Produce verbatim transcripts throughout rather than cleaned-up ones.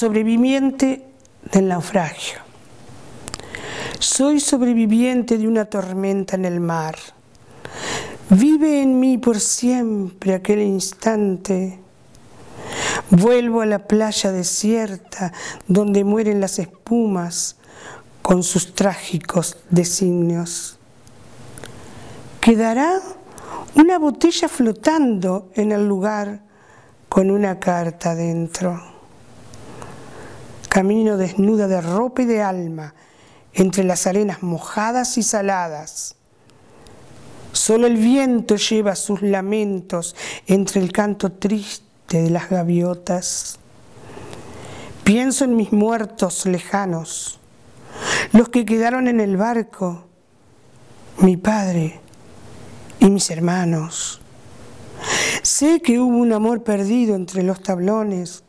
sobreviviente del naufragio. Soy sobreviviente de una tormenta en el mar. Vive en mí por siempre aquel instante. Vuelvo a la playa desierta donde mueren las espumas con sus trágicos designios. Quedará una botella flotando en el lugar con una carta dentro. Camino desnuda de ropa y de alma entre las arenas mojadas y saladas. Solo el viento lleva sus lamentos entre el canto triste de las gaviotas. Pienso en mis muertos lejanos, los que quedaron en el barco, mi padre y mis hermanos. Sé que hubo un amor perdido entre los tablones,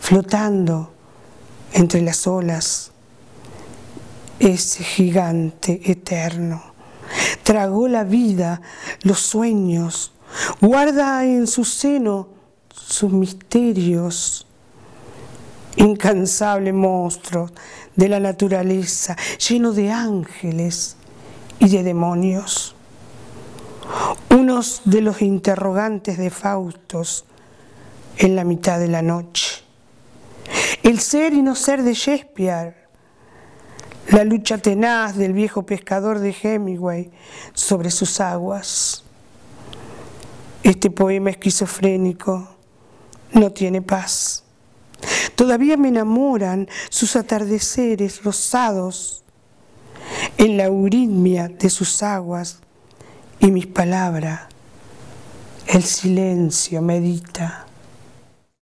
flotando entre las olas. Ese gigante eterno tragó la vida, los sueños, guarda en su seno sus misterios. Incansable monstruo de la naturaleza, lleno de ángeles y de demonios. Unos de los interrogantes de Faustos en la mitad de la noche. El ser y no ser de Shakespeare. La lucha tenaz del viejo pescador de Hemingway sobre sus aguas. Este poema esquizofrénico no tiene paz. Todavía me enamoran sus atardeceres rosados en la euritmia de sus aguas y mis palabras. El silencio medita.